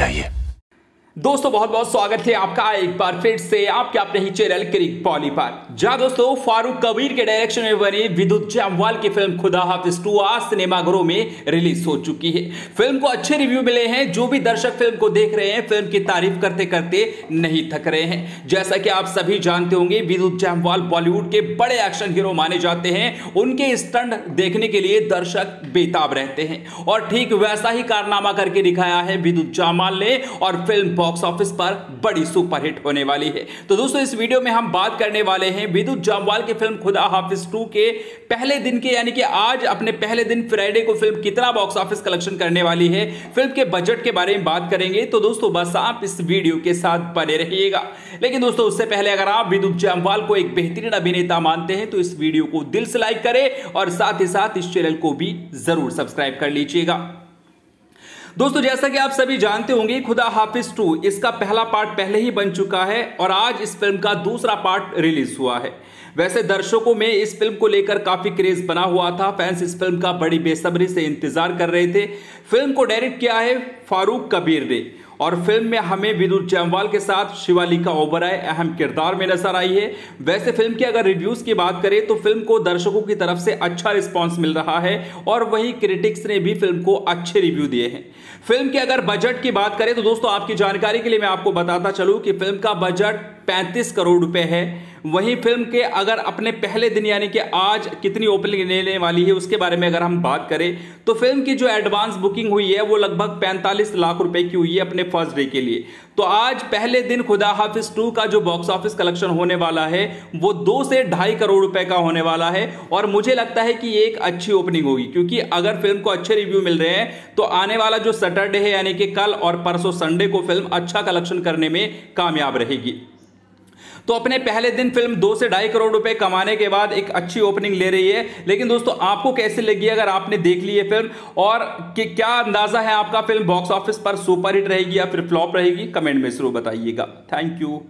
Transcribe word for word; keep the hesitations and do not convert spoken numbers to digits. चाहिए। दोस्तों बहुत बहुत स्वागत है आपका एक बार फिर से आपके अपने ही चैनल क्रीक पॉली पर, जहां दोस्तों फारूक कबीर के डायरेक्शन में बनी विद्युत जामवाल की फिल्म खुदा हाफ़िज़ टू आज सिनेमाघरों में रिलीज हो चुकी है। फिल्म को अच्छे रिव्यू मिले हैं। जो भी दर्शक फिल्म को देख रहे हैं फिल्म की तारीफ करते करते नहीं थक रहे हैं। जैसा कि आप सभी जानते होंगे विद्युत जामवाल बॉलीवुड के बड़े एक्शन हीरो माने जाते हैं। उनके स्टंट देखने के लिए दर्शक बेताब रहते हैं और ठीक वैसा ही कारनामा करके दिखाया है विद्युत जामवाल ने और फिल्म बॉक्स ऑफिस पर बड़ी सुपरहिट होने वाली है। तो दोस्तों इस वीडियो में हम बात करने वाले हैं विद्युत जामवाल की फिल्म खुदा हाफ़िज़ टू के पहले दिन के यानी कि आज अपने पहले दिन फ्राइडे को फिल्म कितना बॉक्स ऑफिस कलेक्शन करने वाली है, फिल्म के बजट के बारे में बात करेंगे। तो दोस्तों बस आप इस वीडियो के साथ बने रहिएगा। लेकिन दोस्तों उससे पहले अगर आप विद्युत जामवाल को एक बेहतरीन अभिनेता मानते हैं तो इस वीडियो को दिल से लाइक करें और साथ ही साथ इस चैनल को भी जरूर सब्सक्राइब कर लीजिएगा। दोस्तों जैसा कि आप सभी जानते होंगे खुदा हाफ़िज़ टू इसका पहला पार्ट पहले ही बन चुका है और आज इस फिल्म का दूसरा पार्ट रिलीज हुआ है। वैसे दर्शकों में इस फिल्म को लेकर काफ़ी क्रेज बना हुआ था। फैंस इस फिल्म का बड़ी बेसब्री से इंतजार कर रहे थे। फिल्म को डायरेक्ट किया है फारूक कबीर ने और फिल्म में हमें विद्युत जामवाल के साथ शिवालिका ओबराय अहम किरदार में नजर आई है। वैसे फिल्म की अगर रिव्यूज़ की बात करें तो फिल्म को दर्शकों की तरफ से अच्छा रिस्पांस मिल रहा है और वहीं क्रिटिक्स ने भी फिल्म को अच्छे रिव्यू दिए हैं। फिल्म के अगर बजट की बात करें तो दोस्तों आपकी जानकारी के लिए मैं आपको बताता चलूँ कि फिल्म का बजट पैंतीस करोड़ रुपये है। वहीं फिल्म के अगर अपने पहले दिन यानी कि आज कितनी ओपनिंग लेने वाली है उसके बारे में अगर हम बात करें तो फिल्म की जो एडवांस बुकिंग हुई है वो लगभग पैंतालीस लाख रुपए की हुई है अपने फर्स्ट डे के लिए। तो आज पहले दिन खुदा हाफ़िज़ टू का जो बॉक्स ऑफिस कलेक्शन होने वाला है वो दो से ढाई करोड़ रुपए का होने वाला है और मुझे लगता है कि एक अच्छी ओपनिंग होगी, क्योंकि अगर फिल्म को अच्छे रिव्यू मिल रहे हैं तो आने वाला जो सैटरडे है यानी कि कल और परसों संडे को फिल्म अच्छा कलेक्शन करने में कामयाब रहेगी। तो अपने पहले दिन फिल्म दो से ढाई करोड़ रुपए कमाने के बाद एक अच्छी ओपनिंग ले रही है। लेकिन दोस्तों आपको कैसे लगी अगर आपने देख ली है फिल्म, और कि क्या अंदाजा है आपका फिल्म बॉक्स ऑफिस पर सुपरहिट रहेगी या फिर फ्लॉप रहेगी, कमेंट में जरूर बताइएगा। Thank you.